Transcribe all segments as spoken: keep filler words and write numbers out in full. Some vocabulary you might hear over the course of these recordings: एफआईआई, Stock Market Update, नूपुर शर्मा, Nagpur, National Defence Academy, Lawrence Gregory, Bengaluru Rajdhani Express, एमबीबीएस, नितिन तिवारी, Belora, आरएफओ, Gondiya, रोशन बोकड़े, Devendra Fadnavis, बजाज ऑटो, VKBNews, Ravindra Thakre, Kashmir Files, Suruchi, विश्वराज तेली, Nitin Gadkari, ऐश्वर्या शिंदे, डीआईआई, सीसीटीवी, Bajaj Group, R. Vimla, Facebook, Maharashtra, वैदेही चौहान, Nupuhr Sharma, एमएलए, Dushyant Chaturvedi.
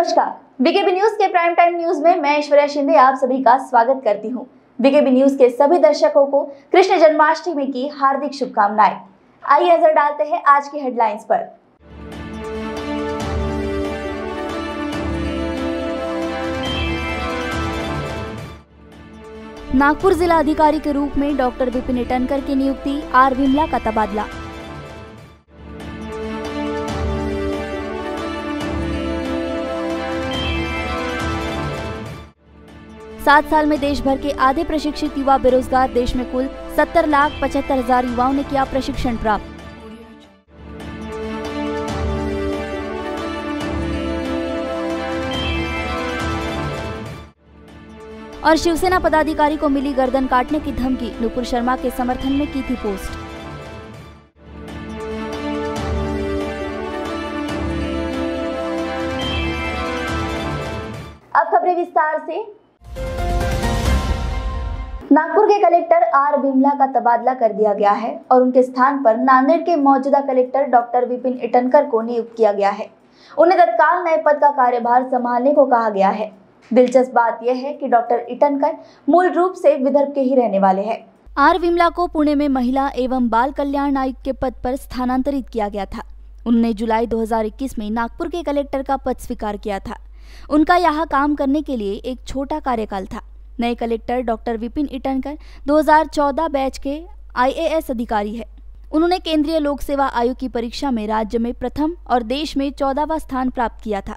नमस्कार, VKB news के prime time news में मैं ऐश्वर्या शिंदे आप सभी का स्वागत करती हूँ। वीकेबी न्यूज के सभी दर्शकों को कृष्ण जन्माष्टमी की हार्दिक शुभकामनाएं। आइए नजर डालते हैं आज की हेडलाइंस पर। नागपुर जिला अधिकारी के रूप में डॉक्टर विपिन टनकर की नियुक्ति, आर विमला का तबादला। सात साल में देश भर के आधे प्रशिक्षित युवा बेरोजगार, देश में कुल सत्तर लाख पचहत्तर हजार युवाओं ने किया प्रशिक्षण प्राप्त। और शिवसेना पदाधिकारी को मिली गर्दन काटने की धमकी, नुपुर शर्मा के समर्थन में की थी पोस्ट। अब खबरें विस्तार से। नागपुर के कलेक्टर आर विमला का तबादला कर दिया गया है और उनके स्थान पर नांदेड़ के मौजूदा कलेक्टर डॉक्टर विपिन इटनकर को नियुक्त किया गया है। उन्हें तत्काल नए पद का कार्यभार संभालने को कहा गया है। दिलचस्प बात यह है कि डॉक्टर इटनकर मूल रूप से विदर्भ के ही रहने वाले हैं। आर विमला को पुणे में महिला एवं बाल कल्याण आयुक्त के पद पर स्थानांतरित किया गया था। उन्होंने जुलाई दो हज़ार इक्कीस में नागपुर के कलेक्टर का पद स्वीकार किया था। उनका यहाँ काम करने के लिए एक छोटा कार्यकाल था। नए कलेक्टर डॉक्टर विपिन इटनकर दो हज़ार चौदह बैच के आई ए एस अधिकारी है। उन्होंने केंद्रीय लोक सेवा आयोग की परीक्षा में राज्य में प्रथम और देश में चौदहवां स्थान प्राप्त किया था।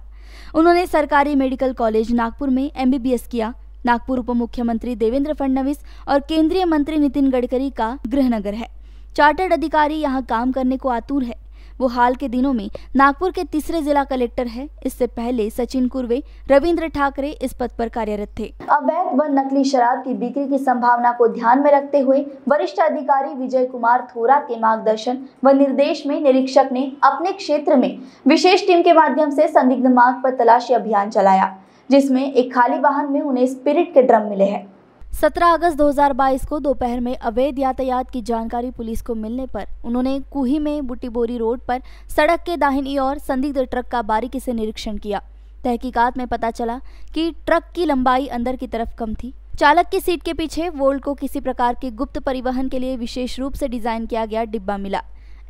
उन्होंने सरकारी मेडिकल कॉलेज नागपुर में एम बी बी एस किया। नागपुर उप मुख्यमंत्री देवेंद्र फडणवीस और केंद्रीय मंत्री नितिन गडकरी का गृहनगर है। चार्टर्ड अधिकारी यहां काम करने को आतुर है। वो हाल के दिनों में नागपुर के तीसरे जिला कलेक्टर है। इससे पहले सचिन कुर्वे, रविंद्र ठाकरे इस पद पर कार्यरत थे। अवैध व नकली शराब की बिक्री की संभावना को ध्यान में रखते हुए वरिष्ठ अधिकारी विजय कुमार थोरा के मार्गदर्शन व निर्देश में निरीक्षक ने अपने क्षेत्र में विशेष टीम के माध्यम से संदिग्ध मार्ग पर तलाशी अभियान चलाया, जिसमे एक खाली वाहन में उन्हें स्पिरिट के ड्रम मिले है। सत्रह अगस्त दो हज़ार बाईस को दोपहर में अवैध यातायात की जानकारी पुलिस को मिलने पर उन्होंने कुही में बुटीबोरी रोड पर सड़क के दाहिनी ओर संदिग्ध ट्रक का बारीकी से निरीक्षण किया। तहकीकात में पता चला कि ट्रक की लंबाई अंदर की तरफ कम थी। चालक की सीट के पीछे वोल्ट को किसी प्रकार के गुप्त परिवहन के लिए विशेष रूप से डिजाइन किया गया डिब्बा मिला।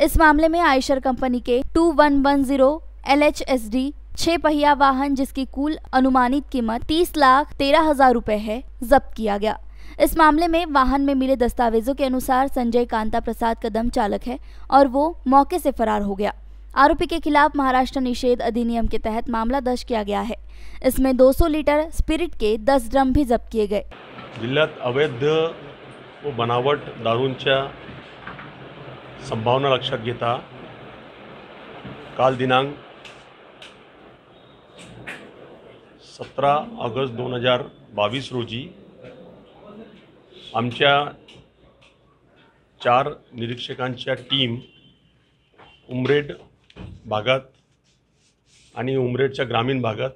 इस मामले में आयशर कंपनी के two one one zero L H S D छह पहिया वाहन, जिसकी कुल अनुमानित कीमत तीस लाख तेरह हजार रूपए है, जब्त किया गया। इस मामले में वाहन में मिले दस्तावेजों के अनुसार संजय कांता प्रसाद कदम चालक है और वो मौके से फरार हो गया। आरोपी के खिलाफ महाराष्ट्र निषेध अधिनियम के तहत मामला दर्ज किया गया है। इसमें दो सौ लीटर स्पिरिट के दस ड्रम भी जब्त किए गए। जिल्ह्यात अवैध व बनावट दारूंच्या संभावना लक्षात घेता काल दिनांक सतरा ऑगस्ट दोन हजार बावीस रोजी आमच्या चार निरीक्षकांच्या टीम उमरेड भागात आणि उमरेडच्या ग्रामीण भागात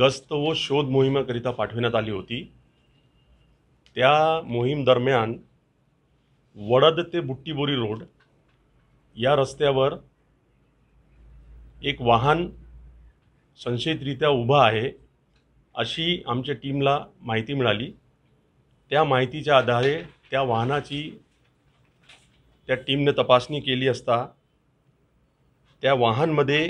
गस्त व शोध मोहिमेकरिता पाठविण्यात आली होती। त्या मोहीम दरम्यान वडद ते बुट्टीबोरी रोड या रस्त्यावर एक वाहन संशयितरित्या उभा आहे अशी आमच्या टीमला माहिती मिळाली। त्या माहितीच्या आधारे त्या वाहनाची त्या टीमने तपासणी केली असता त्या वाहनमध्ये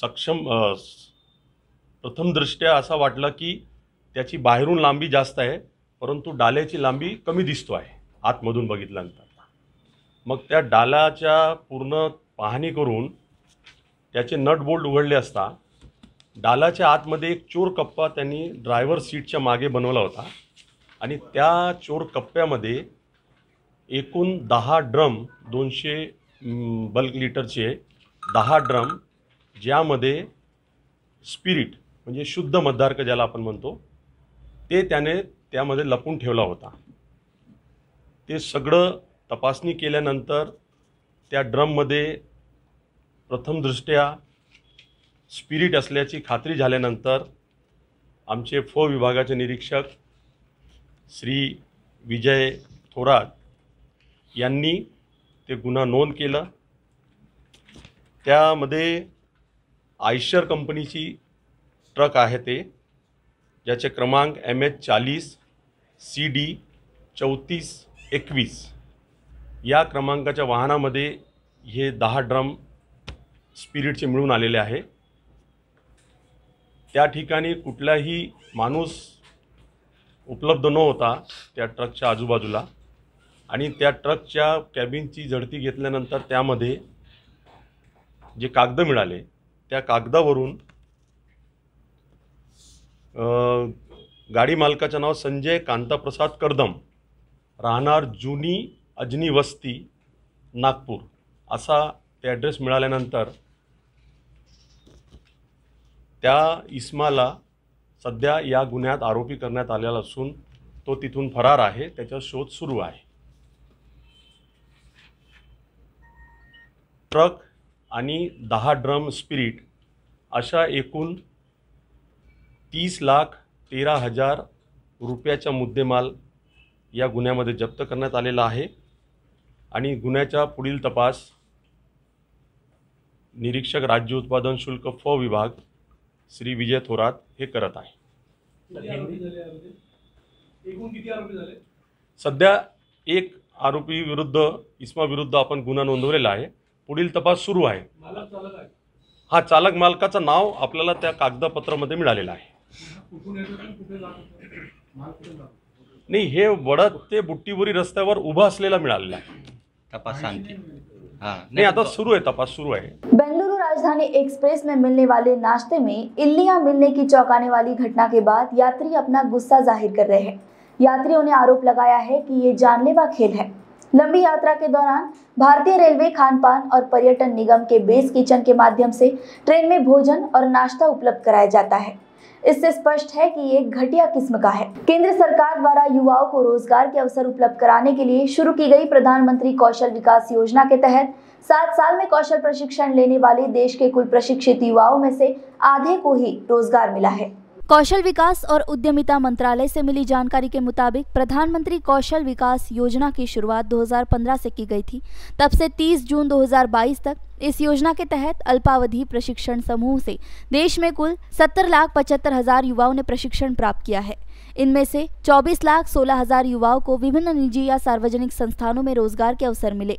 सक्षम प्रथमदृष्ट्या असा वाटला की त्याची बाहेरून लांबी जास्त आहे, परंतु डाल्याची लांबी कमी दिसतो आहे आतमधून बघितल्यानंतर। मग त्या डालाच्या पूर्ण पाहणी करून त्याचे नट बोल्ट उघडले असता डालाच्या आतमध्ये एक चोर कप्पा त्यांनी ड्रायव्हर सीटच्या मागे बनवला होता आणि त्या चोर कप्प्यामध्ये एकूण दहा ड्रम दोनशे बल्क लिटरचे दहा ड्रम ज्यामध्ये स्पिरिट म्हणजे शुद्ध मद्यार्क ज्याला आपण म्हणतो ते त्याने त्यामध्ये लपून ठेवला होता। ते सगळं तपासणी केल्यानंतर त्या ड्रममध्ये प्रथम दृष्ट्या स्पिरिट असल्याची खात्री झाल्यानंतर आमचे फ विभागाचे निरीक्षक श्री विजय थोरात यांनी ते गुन्हा नोंद केला। त्यामध्ये आयशर कंपनीची ट्रक आहे ते ज्याचे क्रमांक एम एच चालीस सी डी चौतीस एकवीस या क्रमांकाच्या वाहनामध्ये हे दहा ड्रम स्पिरिटचे मिळून आलेले आहे। त्या ठिकाणी कुठलाही माणूस उपलब्ध न होता त्या ट्रकच्या आजूबाजूला आणि त्या ट्रकच्या कॅबिनची झडती घेतल्यानंतर त्यामध्ये जे कागद मिळाले त्या कागदावरून गाडी मालकाचं नाव संजय कांता प्रसाद कदम राहणार जुनी अजनी वस्ती नागपूर असा ते ॲड्रेस मिळाल्यानंतर त्या इस्माला सध्या या गुन्ह्यात आरोपी करण्यात आलेला असून तो तिथून फरार आहे, त्याचा शोध सुरू आहे। ट्रक आणि दहा ड्रम स्पिरिट अशा एकूण तीस लाख तेरा हजार रुपयाचा मुद्देमाल या गुन्ह्यामध्ये जप्त करण्यात आलेला आहे आणि गुन्ह्याचा पुढील तपास निरीक्षक राज्य उत्पादन शुल्क फ विभाग श्री विजय थोरात हे करत आहे। सध्या एक आरोपी विरुद्ध इस्मा विरुद्ध आपण गुन्हा नोंदवलेला आहे, पुढील तपास सुरू आहे। हा चालक मालकाचं नाव आपल्याला त्या कागदपत्रामध्ये मिळालेलं आहे। नाही हे वडद ते बुट्टीबोरी रस्त्यावर उभा असलेला मिळालेला आहे। तपास शांती हां नाही आता सुरू आहे, तपास सुरू आहे। बेंगलुरु राजधानी एक्सप्रेस में मिलने वाले नाश्ते में इल्लियां मिलने की चौंकाने वाली घटना के बाद यात्री अपना गुस्सा जाहिर कर रहे हैं। यात्रियों ने आरोप लगाया है कि ये जानलेवा खेल है। लंबी यात्रा के दौरान भारतीय रेलवे खानपान और पर्यटन निगम के बेस किचन के माध्यम से ट्रेन में भोजन और नाश्ता उपलब्ध कराया जाता है। इससे स्पष्ट है कि ये घटिया किस्म का है। केंद्र सरकार द्वारा युवाओं को रोजगार के अवसर उपलब्ध कराने के लिए शुरू की गई प्रधानमंत्री कौशल विकास योजना के तहत सात साल में कौशल प्रशिक्षण लेने वाले देश के कुल प्रशिक्षित युवाओं में से आधे को ही रोजगार मिला है। कौशल विकास और उद्यमिता मंत्रालय से मिली जानकारी के मुताबिक प्रधानमंत्री कौशल विकास योजना की शुरुआत दो हज़ार पंद्रह से की गई थी। तब से तीस जून दो हज़ार बाईस तक इस योजना के तहत अल्पावधि प्रशिक्षण समूह से देश में कुल सत्तर लाख पचहत्तर हजार युवाओं ने प्रशिक्षण प्राप्त किया है। इनमें से चौबीस लाख सोलह हजार युवाओं को विभिन्न निजी या सार्वजनिक संस्थानों में रोजगार के अवसर मिले।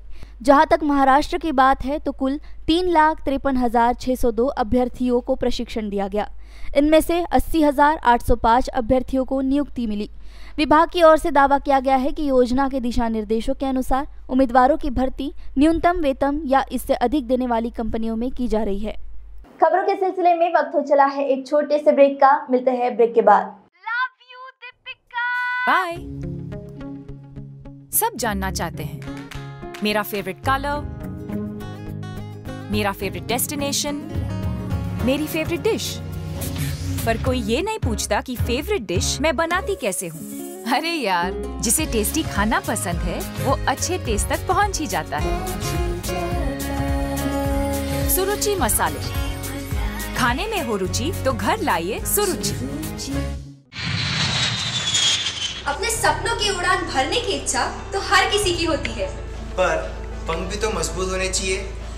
जहां तक महाराष्ट्र की बात है तो कुल तीन लाख तिरपन हजार छः सौ दो अभ्यर्थियों को प्रशिक्षण दिया गया। इनमें से अस्सी हजार आठ सौ पाँच अभ्यर्थियों को नियुक्ति मिली। विभाग की ओर से दावा किया गया है कि योजना के दिशा निर्देशों के अनुसार उम्मीदवारों की भर्ती न्यूनतम वेतन या इससे अधिक देने वाली कंपनियों में की जा रही है। खबरों के सिलसिले में वक्त हो चला है एक छोटे से ब्रेक का। मिलते हैं ब्रेक के बाद। बाय। सब जानना चाहते हैं मेरा फेवरेट कलर, मेरा फेवरेट डेस्टिनेशन, मेरी फेवरेट डिश, पर कोई ये नहीं पूछता कि फेवरेट डिश मैं बनाती कैसे हूँ। अरे यार, जिसे टेस्टी खाना पसंद है वो अच्छे टेस्ट तक पहुँच ही जाता है। सुरुचि मसाले, खाने में हो रुचि तो घर लाइए सुरुचि। अपने सपनों की उड़ान भरने की इच्छा तो हर किसी की होती है, पर पंख भी तो मजबूत होने चाहिए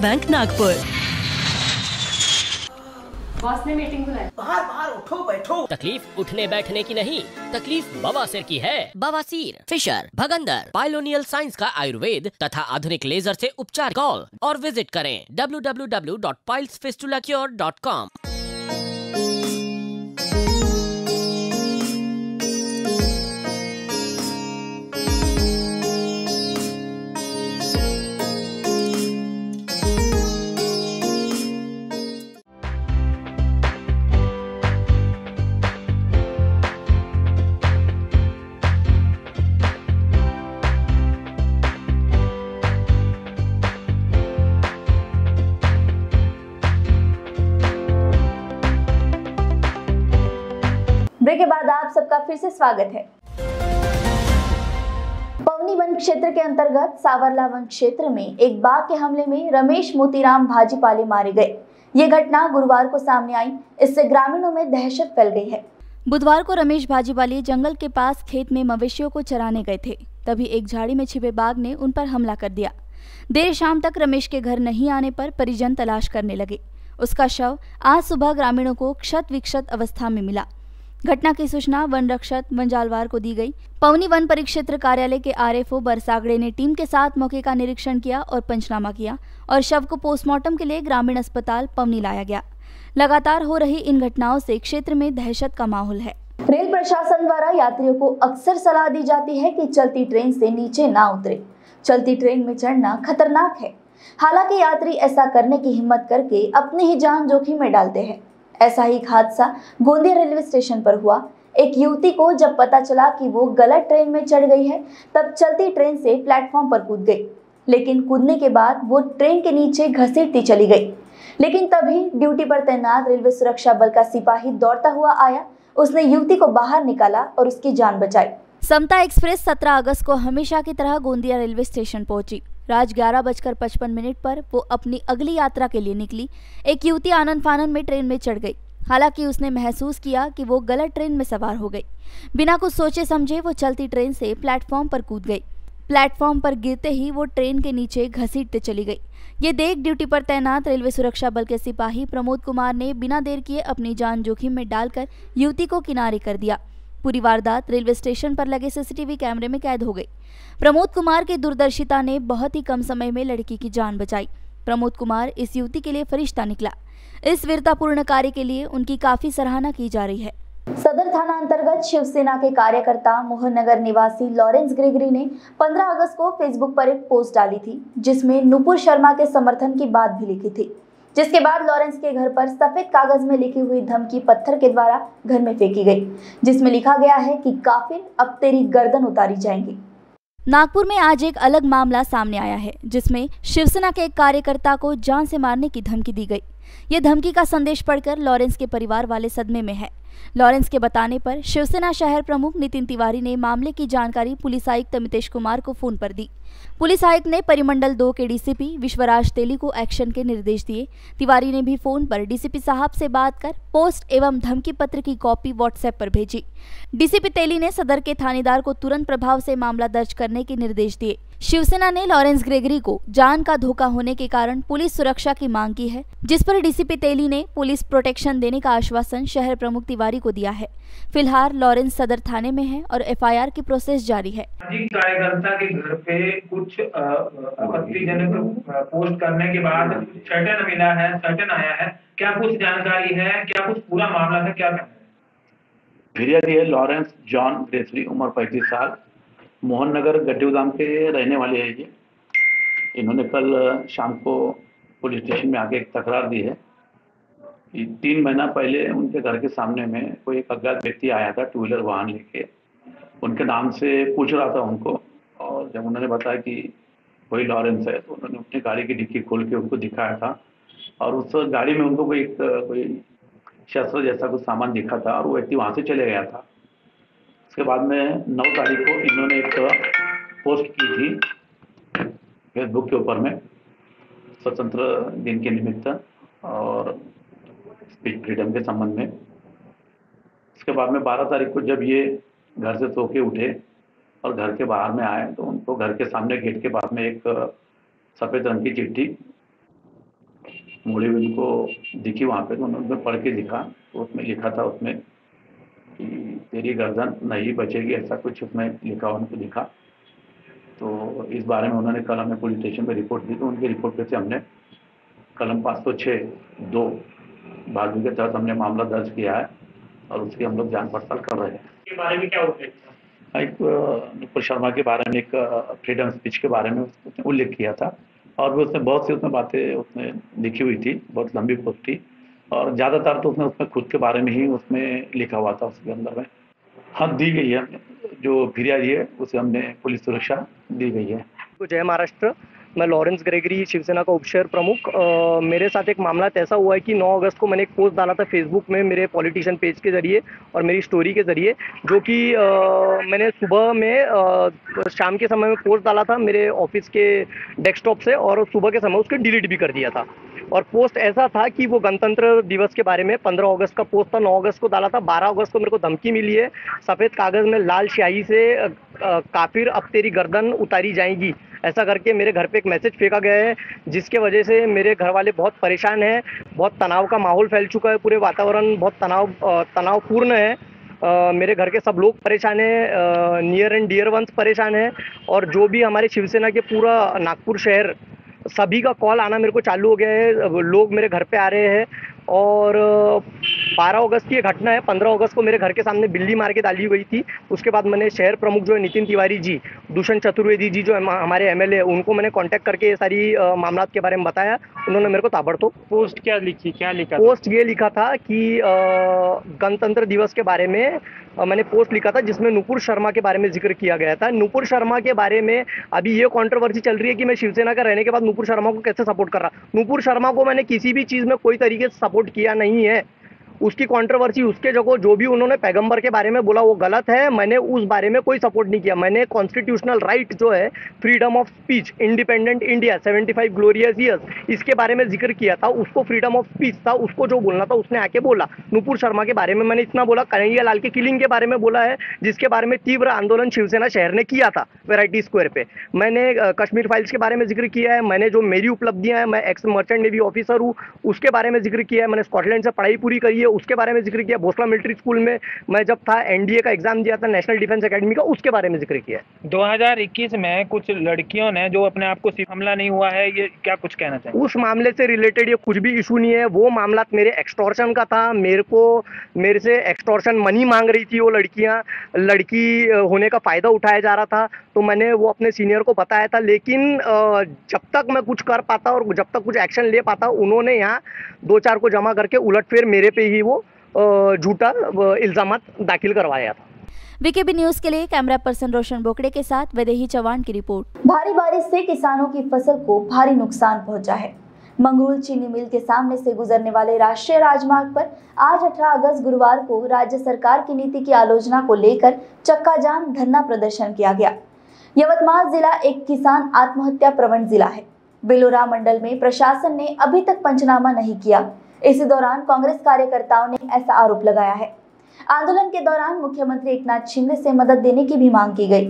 बैंक नागपुर। बॉस ने मीटिंग बुलाई। बाहर बाहर उठो बैठो। तकलीफ उठने बैठने की नहीं, तकलीफ बवासीर की है। बवासीर, फिशर, भगंदर, पाइलोनियल साइंस का आयुर्वेद तथा आधुनिक लेजर से उपचार। कॉल और विजिट करें W W W dot piles fistula cure dot com. आप सबका फिर से स्वागत है। पवनी वन क्षेत्र के अंतर्गत सावरला वन क्षेत्र में एक बाघ के हमले में रमेश मोतीराम भाजीपाले मारे गए। ये घटना गुरुवार को सामने आई, इससे ग्रामीणों में दहशत फैल गई है। बुधवार को रमेश भाजीपाले जंगल के पास खेत में मवेशियों को चराने गए थे, तभी एक झाड़ी में छिपे बाघ ने उन पर हमला कर दिया। देर शाम तक रमेश के घर नहीं आने पर परिजन तलाश करने लगे। उसका शव आज सुबह ग्रामीणों को क्षत विक्षत अवस्था में मिला। घटना की सूचना वन रक्षक वंजालवार को दी गई। पवनी वन परिक्षेत्र कार्यालय के आरएफओ बरसागड़े ने टीम के साथ मौके का निरीक्षण किया और पंचनामा किया और शव को पोस्टमार्टम के लिए ग्रामीण अस्पताल पवनी लाया गया। लगातार हो रही इन घटनाओं से क्षेत्र में दहशत का माहौल है। रेल प्रशासन द्वारा यात्रियों को अक्सर सलाह दी जाती है कि चलती ट्रेन से नीचे ना उतरे, चलती ट्रेन में चढ़ना खतरनाक है। हालांकि यात्री ऐसा करने की हिम्मत करके अपनी ही जान जोखिम में डालते हैं। ऐसा ही हादसा गोंदिया रेलवे स्टेशन पर हुआ। एक युवती को जब पता चला कि वो गलत ट्रेन में चढ़ गई है, तब चलती ट्रेन से प्लेटफॉर्म पर कूद गई, लेकिन कूदने के बाद वो ट्रेन के नीचे घसीटती चली गई। लेकिन तभी ड्यूटी पर तैनात रेलवे सुरक्षा बल का सिपाही दौड़ता हुआ आया, उसने युवती को बाहर निकाला और उसकी जान बचाई। समता एक्सप्रेस सत्रह अगस्त को हमेशा की तरह गोंदिया रेलवे स्टेशन पहुंची। रात ग्यारह बजकर पचपन मिनट पर वो अपनी अगली यात्रा के लिए निकली। एक युवती आनन फानन में ट्रेन में चढ़ गई। हालांकि उसने महसूस किया कि वो गलत ट्रेन में सवार हो गई। बिना कुछ सोचे समझे वो चलती ट्रेन से प्लेटफॉर्म पर कूद गई। प्लेटफॉर्म पर गिरते ही वो ट्रेन के नीचे घसीटते चली गई। ये देख ड्यूटी पर तैनात रेलवे सुरक्षा बल के सिपाही प्रमोद कुमार ने बिना देर किए अपनी जान जोखिम में डालकर युवती को किनारे कर दिया। पूरी वारदात रेलवे स्टेशन पर लगे सीसीटीवी कैमरे में कैद हो गई। प्रमोद कुमार की दूरदर्शिता ने बहुत ही कम समय में लड़की की जान बचाई। प्रमोद कुमार इस युवती के लिए फरिश्ता निकला। इस वीरतापूर्ण कार्य के लिए उनकी काफी सराहना की जा रही है। सदर थाना अंतर्गत शिवसेना के कार्यकर्ता मोहन नगर निवासी लॉरेंस ग्रेगरी ने पंद्रह अगस्त को फेसबुक पर एक पोस्ट डाली थी, जिसमें नुपुर शर्मा के समर्थन की बात भी लिखी थी, जिसके बाद लॉरेंस के घर पर सफेद कागज में लिखी हुई धमकी पत्थर के द्वारा घर में फेंकी गई, जिसमें लिखा गया है कि काफिर अब तेरी गर्दन उतारी जाएंगी। नागपुर में आज एक अलग मामला सामने आया है, जिसमें शिवसेना के एक कार्यकर्ता को जान से मारने की धमकी दी गई। ये धमकी का संदेश पढ़कर लॉरेंस के परिवार वाले सदमे में है। लॉरेंस के बताने पर शिवसेना शहर प्रमुख नितिन तिवारी ने मामले की जानकारी पुलिस आयुक्त अमितेश कुमार को फोन पर दी। पुलिस आयुक्त ने परिमंडल दो के डीसीपी विश्वराज तेली को एक्शन के निर्देश दिए। तिवारी ने भी फोन पर डीसीपी साहब से बात कर पोस्ट एवं धमकी पत्र की कॉपी व्हाट्सएप पर भेजी। डीसीपी तेली ने सदर के थानेदार को तुरंत प्रभाव से मामला दर्ज करने के निर्देश दिए। शिवसेना ने लॉरेंस ग्रेगरी को जान का धोखा होने के कारण पुलिस सुरक्षा की मांग की है, जिस पर डीसीपी तेली ने पुलिस प्रोटेक्शन देने का आश्वासन शहर प्रमुख तिवारी को दिया है। फिलहाल लॉरेंस सदर थाने में है और एफआईआर की प्रोसेस जारी है। कार्यकर्ता के घर पे कुछ आपत्तिजनक पोस्ट करने के बाद सर्टन मिला है, सर्टन आया है, क्या कुछ जानकारी है, क्या कुछ पूरा मामला है, क्या फिरियादी है? लॉरेंस जॉन ग्रेसरी, उम्र पैंतीस साल, मोहन नगर गड्ढीधाम के रहने वाले हैं। ये इन्होंने कल शाम को पुलिस स्टेशन में आके एक तकरार दी है। तीन महीना पहले उनके घर के सामने में कोई एक अज्ञात व्यक्ति आया था टू व्हीलर वाहन लेके, उनके नाम से पूछ रहा था उनको, और जब उन्होंने बताया कि वही लॉरेंस है तो उन्होंने अपनी गाड़ी की डिक्की खोल के उनको दिखाया था, और उस गाड़ी में उनको कोई कोई शस्त्र जैसा कुछ सामान दिखा था और वो व्यक्ति वहाँ से चले गया था। उसके बाद में नौ तारीख को इन्होंने एक पोस्ट की थी फेसबुक के ऊपर में स्वतंत्र दिन के निमित्त और स्पीच फ्रीडम के संबंध में। उसके बाद में बारह तारीख को जब ये घर से सो के उठे और घर के बाहर में आए तो उनको घर के सामने गेट के पास में एक सफ़ेद रंग की चिट्ठी मुड़ी हुई उनको दिखी वहाँ पे, तो उन्होंने पढ़ के दिखा, तो उसमें लिखा था उसमें तेरी गर्दन नहीं बचेगी, ऐसा कुछ उसमें लिखा उनको दिखा। तो इस बारे में उन्होंने कल हमें पुलिस स्टेशन पर रिपोर्ट दी, तो उनकी रिपोर्ट पे से हमने कलम पाँच सौ छः दो भागवी के तहत हमने मामला दर्ज किया है और उसकी हम लोग जान पड़ताल कर रहे हैं। के बारे में क्या उल्लेख? एक नुपुर शर्मा के बारे में एक फ्रीडम स्पीच के बारे में उसने उल्लेख किया था और भी उसने बहुत सी उसमें बातें उसने लिखी हुई थी, बहुत लंबी पोस्ट थी और ज़्यादातर तो उसने उसमें खुद के बारे में ही उसमें लिखा हुआ था उसके अंदर में। हाँ, दी गई है, जो फिरियादी है उसे हमने पुलिस सुरक्षा दी गई है। जय महाराष्ट्र। मैं लॉरेंस ग्रेगरी, शिवसेना का उपशहर प्रमुख। आ, मेरे साथ एक मामला ऐसा हुआ है कि नौ अगस्त को मैंने एक पोस्ट डाला था फेसबुक में मेरे पॉलिटिशियन पेज के जरिए और मेरी स्टोरी के जरिए, जो कि मैंने सुबह में आ, शाम के समय में पोस्ट डाला था मेरे ऑफिस के डेस्कटॉप से और सुबह के समय उसको डिलीट भी कर दिया था। और पोस्ट ऐसा था कि वो गणतंत्र दिवस के बारे में पंद्रह अगस्त का पोस्ट था, नौ अगस्त को डाला था। बारह अगस्त को मेरे को धमकी मिली है, सफ़ेद कागज़ में लाल स्याही से काफिर अब तेरी गर्दन उतारी जाएगी, ऐसा करके मेरे घर पे एक मैसेज फेंका गया है, जिसके वजह से मेरे घर वाले बहुत परेशान हैं। बहुत तनाव का माहौल फैल चुका है, पूरे वातावरण बहुत तनाव तनावपूर्ण है। Uh, मेरे घर के सब लोग परेशान हैं, नियर एंड डियर वंस परेशान हैं और जो भी हमारे शिवसेना के पूरा नागपुर शहर सभी का कॉल आना मेरे को चालू हो गया है। लोग मेरे घर पे आ रहे हैं और बारह अगस्त की ये घटना है। पंद्रह अगस्त को मेरे घर के सामने बिल्ली मार के डाली गई थी। उसके बाद मैंने शहर प्रमुख जो है नितिन तिवारी जी, दुष्यंत चतुर्वेदी जी जो हमारे एमएलए हैं, उनको मैंने कांटेक्ट करके ये सारी मामला के बारे में बताया। उन्होंने मेरे को ताबड़तोब पोस्ट क्या लिखी क्या लिखा पोस्ट ये लिखा था कि गणतंत्र दिवस के बारे में मैंने पोस्ट लिखा था, जिसमें नूपुर शर्मा के बारे में जिक्र किया गया था। नूपुर शर्मा के बारे में अभी ये कॉन्ट्रोवर्सी चल रही है कि मैं शिवसेना का रहने के बाद नूपुर शर्मा को कैसे सपोर्ट कर रहा। नूपुर शर्मा को मैंने किसी भी चीज़ में कोई तरीके से सपोर्ट किया नहीं है। उसकी कंट्रोवर्सी, उसके जगह जो भी उन्होंने पैगंबर के बारे में बोला वो गलत है, मैंने उस बारे में कोई सपोर्ट नहीं किया। मैंने कॉन्स्टिट्यूशनल राइट जो है, freedom of speech, independent India, पचहत्तर ग्लोरियस ईयर्स, इसके बारे में जिक्र किया था। उसको फ्रीडम ऑफ स्पीच था, उसको जो बोलना था उसने आके बोला। नूपुर शर्मा के बारे में मैंने इतना बोला। कन्हैया लाल के किलिंग के बारे में बोला है, जिसके बारे में तीव्र आंदोलन शिवसेना शहर ने किया था वैरायटी स्क्वायर पे। मैंने कश्मीर फाइल्स के बारे में जिक्र किया है। मैंने जो मेरी उपलब्धियाँ हैं, मैं एक्स मर्चेंट नेवी ऑफिसर हूँ, उसके बारे में जिक्र किया है। मैंने स्कॉटलैंड से पढ़ाई पूरी करी है, उसके बारे में जिक्र किया। भोसला मिलिट्री स्कूल में मैं जब था, एनडीए का एग्जाम दिया था, नेशनल डिफेंस एकेडमी का, उसके बारे में जिक्र किया। दो हज़ार इक्कीस में कुछ लड़कियों ने जो अपने आप को हमला नहीं हुआ है, ये क्या कुछ कहना चाहिए उस मामले से रिलेटेड? ये कुछ भी इशू नहीं है। वो मामला मेरे एक्सटॉर्शन का था। मेरे को मेरे से एक्सटॉर्शन मनी मांग रही थी वो लड़कियाँ, लड़की होने का फायदा उठाया जा रहा था। तो मैंने वो अपने सीनियर को बताया था, लेकिन जब तक मैं कुछ कर पाता और जब तक कुछ एक्शन ले पाता, उन्होंने यहाँ दो चार को जमा करके उलटफेर मेरे पे ही वो झूठा इल्जाम दाखिल करवाया था। वीकेबी न्यूज के लिए कैमरा पर्सन रोशन बोकड़े के साथ वैदेही चौहान की रिपोर्ट। भारी बारिश से किसानों की फसल को भारी नुकसान पहुंचा है। मंगरूल चीनी मिल के सामने से गुजरने वाले राष्ट्रीय राजमार्ग पर आज अठारह अगस्त गुरुवार को राज्य सरकार की नीति की आलोचना को लेकर चक्का जाम धरना प्रदर्शन किया गया। यवतमाल जिला एक किसान आत्महत्या प्रवण जिला है। बेलोरा मंडल में प्रशासन ने अभी तक पंचनामा नहीं किया। इसी दौरान कांग्रेस कार्यकर्ताओं ने ऐसा आरोप लगाया है। आंदोलन के दौरान मुख्यमंत्री एकनाथ शिंदे से मदद देने की भी मांग की गई।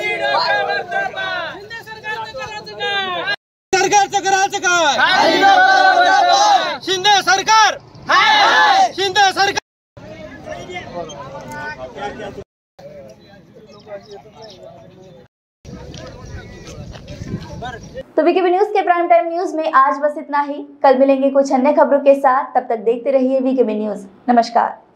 शिंदे सरकार, शिंदे सरकार। तो वीकेबी न्यूज के प्राइम टाइम न्यूज में आज बस इतना ही। कल मिलेंगे कुछ अन्य खबरों के साथ, तब तक देखते रहिए वीकेबी न्यूज। नमस्कार।